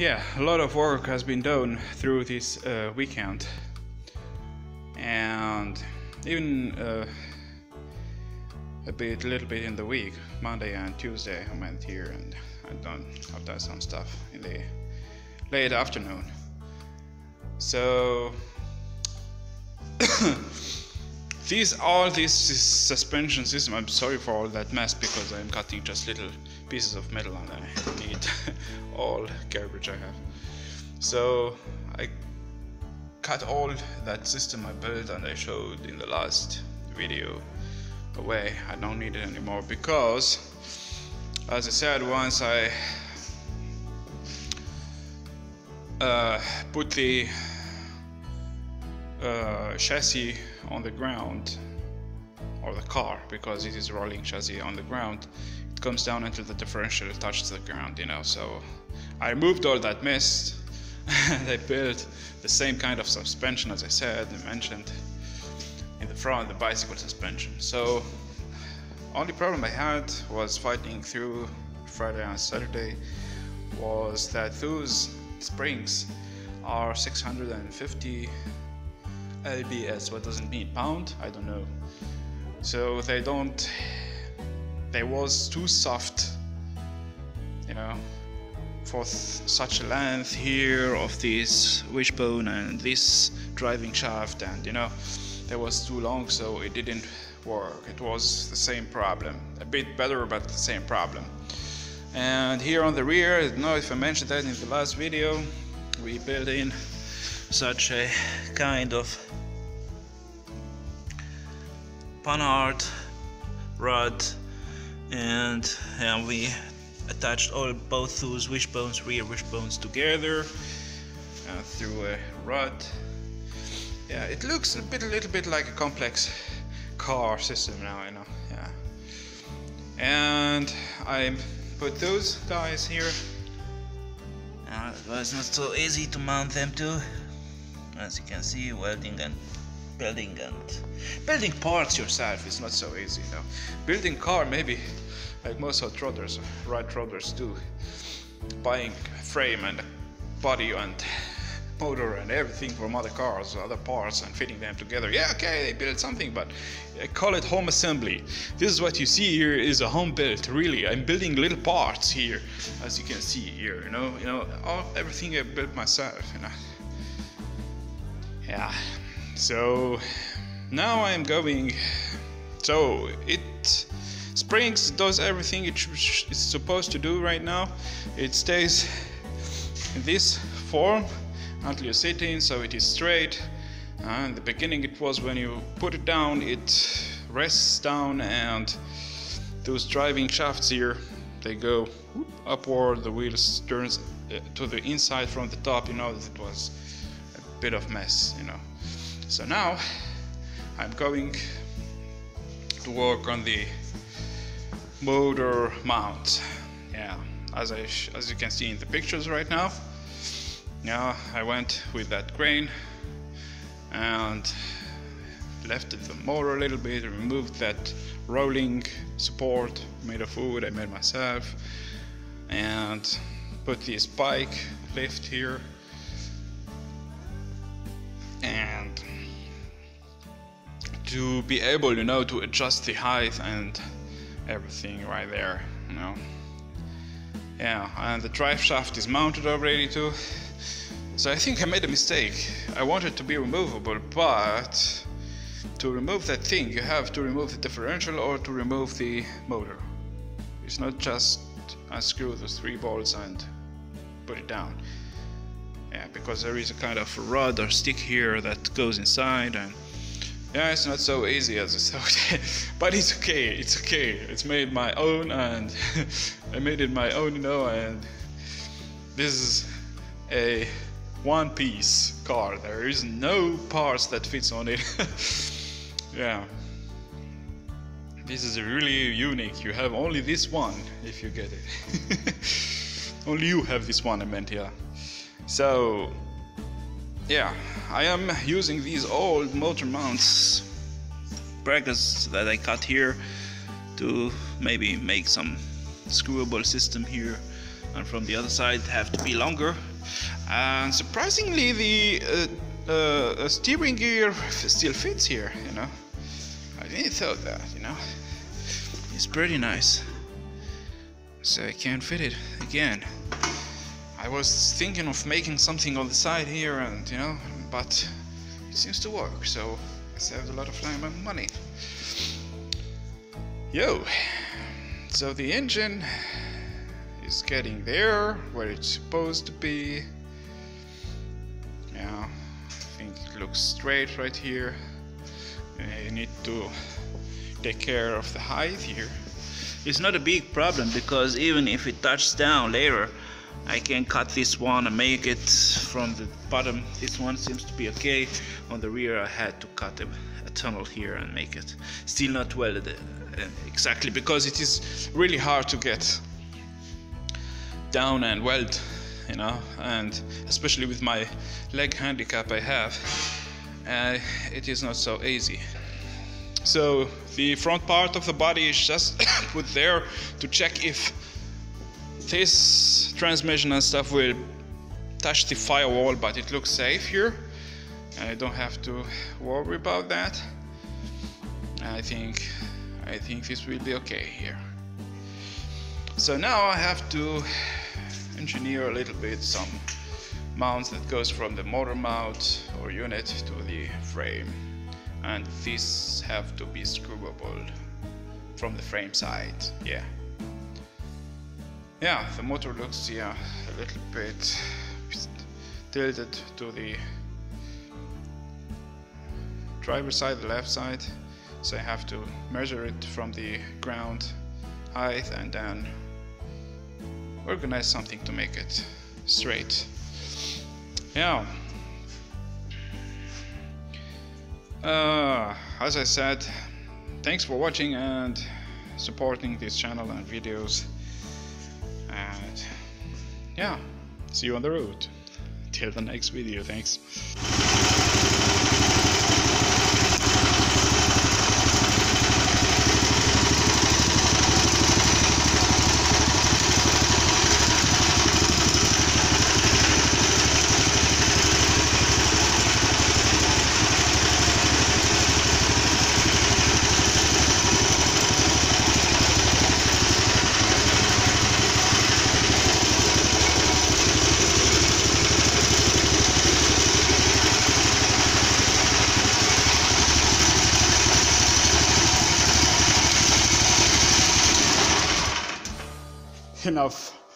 yeah, a lot of work has been done through this weekend, and even a little bit in the week, Monday and Tuesday. I went here and I've done some stuff in the late afternoon. So this suspension system. I'm sorry for all that mess because I'm cutting just little pieces of metal and I need all garbage I have. So I cut all that system I built and I showed in the last video away. I don't need it anymore because, as I said, once I put the chassis on the ground, or the car, because it is rolling chassis on the ground, it comes down until the differential touches the ground, you know. So I removed all that mist and I built the same kind of suspension as I said, I mentioned in the front, the bicycle suspension. So only problem I had was fighting through Friday and Saturday was that those springs are 650 lbs. What doesn't mean pound? I don't know. So they was too soft, you know, for such a length here of this wishbone and this driving shaft, and you know, that was too long, so it didn't work. It was the same problem, a bit better, but the same problem. And here on the rear, I don't know if I mentioned that in the last video, we built in such a kind of Panhard rod, and we attached both those wishbones, rear wishbones together through a rod. Yeah, it looks a little bit like a complex car system now, you know. Yeah, and I put those guys here. It was not so easy to mount them too. As you can see, welding and building parts yourself is not so easy now. Building car, maybe like most hot rodders, right rodders do. Buying frame and body and motor and everything from other cars, other parts, and fitting them together. Yeah, okay, they built something, but I call it home assembly. This is what you see here is a home built. Really, I'm building little parts here, as you can see here. You know, everything I built myself. You know. Yeah, so now I'm going, so it springs, does everything it's supposed to do right now. It stays in this form until you sit in, so it is straight. In the beginning it was when you put it down, it rests down, and those driving shafts here, they go upward, the wheels turns to the inside from the top, you know, it was bit of mess, you know. So now I'm going to work on the motor mount. Yeah, as you can see in the pictures right now. Now I went with that crane and lifted the motor a little bit, removed that rolling support made of wood I made myself, and put this spike lift here. And to be able, you know, to adjust the height and everything right there, you know. Yeah, and the drive shaft is mounted already too. So I think I made a mistake. I wanted to be removable, but to remove that thing, you have to remove the differential or to remove the motor. It's not just unscrew those three bolts and put it down. Yeah, because there is a kind of rod or stick here that goes inside, and yeah, it's not so easy as I thought. But it's okay, it's okay. It's made my own, and I made it my own, you know. And this is a one-piece car. There is no parts that fits on it. Yeah, this is really unique. You have only this one if you get it. Only you have this one, I meant, yeah. So, yeah, I am using these old motor mounts brackets that I cut here to maybe make some screwable system here and from the other side have to be longer. And surprisingly, the steering gear still fits here, you know. I didn't thought that, you know. It's pretty nice. So I can't fit it again. I was thinking of making something on the side here, and you know, but it seems to work, so I saved a lot of time and money. Yo, so the engine is getting there where it's supposed to be. Yeah, I think it looks straight right here. You need to take care of the height here. It's not a big problem, because even if it touches down later, I can cut this one and make it from the bottom. This one seems to be okay. On the rear I had to cut a tunnel here and make it. Still not welded exactly, because it is really hard to get down and weld, you know, and especially with my leg handicap I have, it is not so easy. So the front part of the body is just put there to check if this transmission and stuff will touch the firewall, but it looks safe here. I don't have to worry about that. I think this will be okay here. So now I have to engineer a little bit some mounts that goes from the motor mount or unit to the frame, and these have to be screwable from the frame side. Yeah, the motor looks a little bit tilted to the driver side, the left side, so I have to measure it from the ground height and then organize something to make it straight. Yeah. As I said, thanks for watching and supporting this channel and videos, and yeah, see you on the road till the next video. Thanks. Enough.